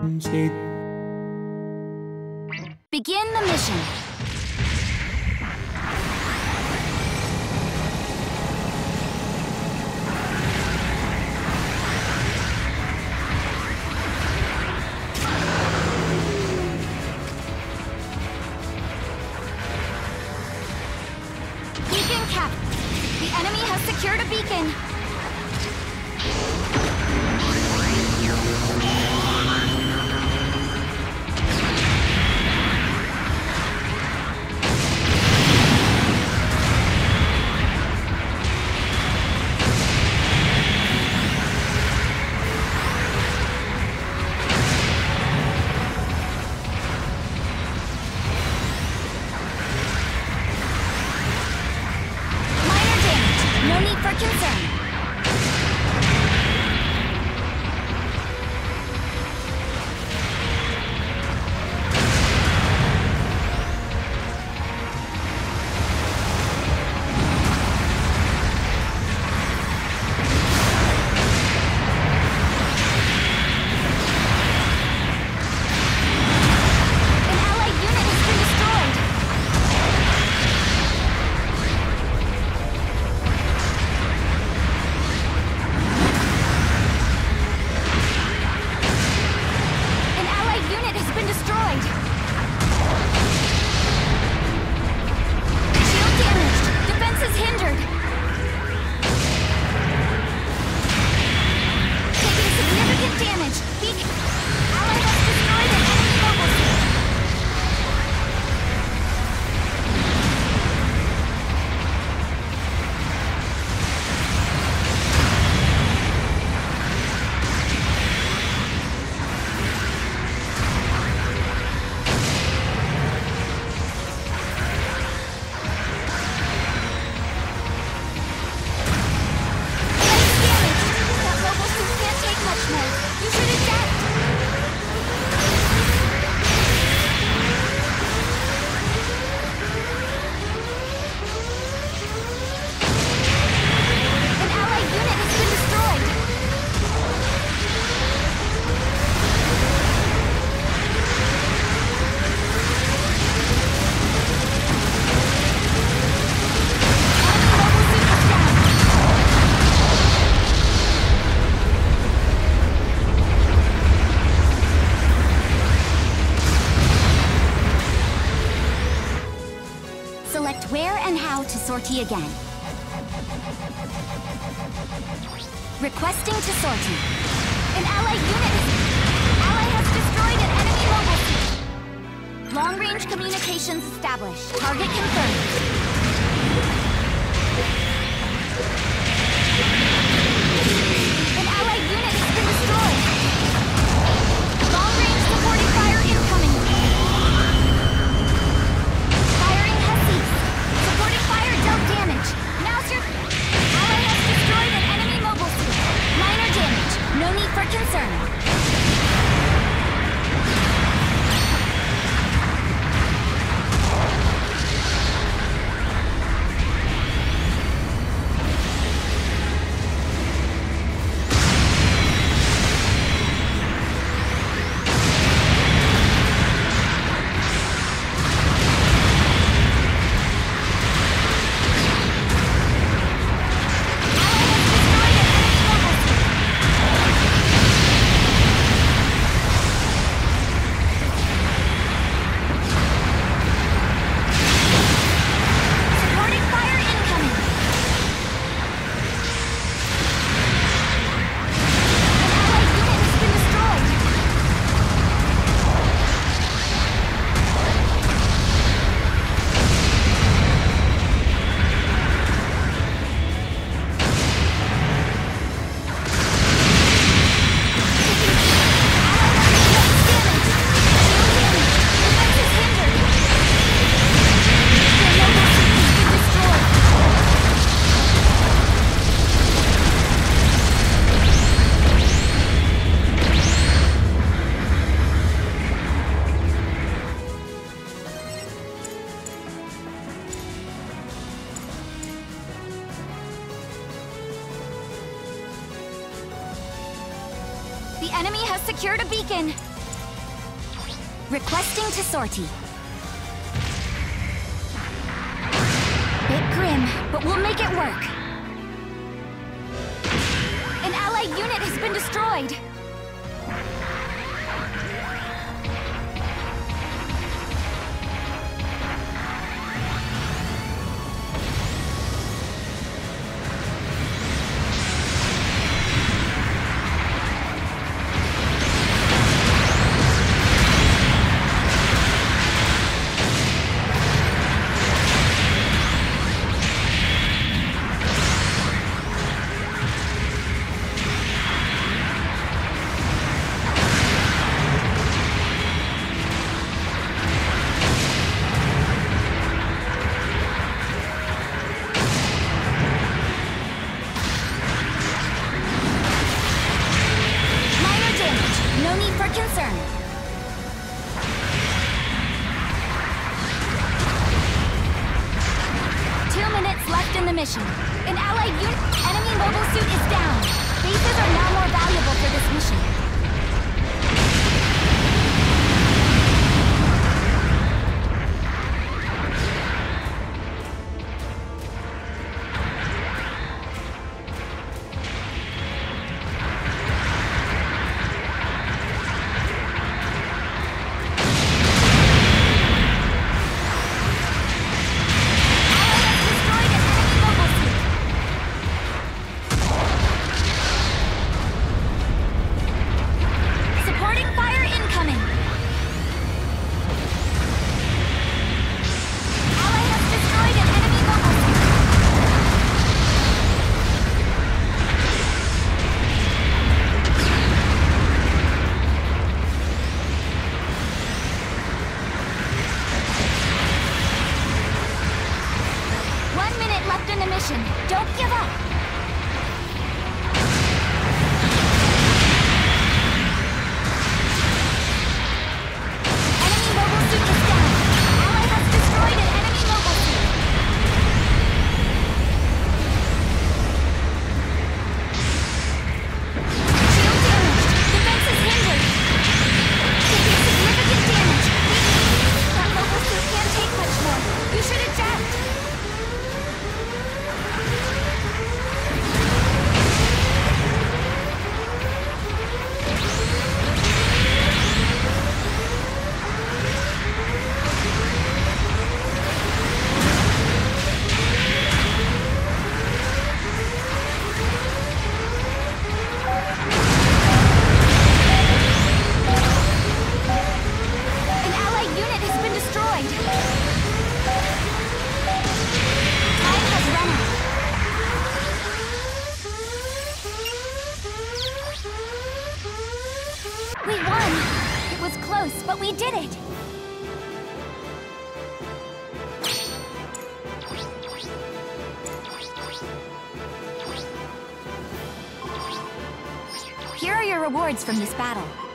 Begin the mission. Beacon capped. The enemy has secured a beacon. Select where and how to sortie again. Requesting to sortie. An allied unit has destroyed an enemy mobile suit. Long-range communications established. Target confirmed. An allied unit has been destroyed. Long-range supporting fire incoming. No need for concern. The enemy has secured a beacon! Requesting to sortie. Bit grim, but we'll make it work. An allied unit has been destroyed. Mission. An allied unit enemy mobile suit is down. Bases are now more valuable for this mission. Here are your rewards from this battle.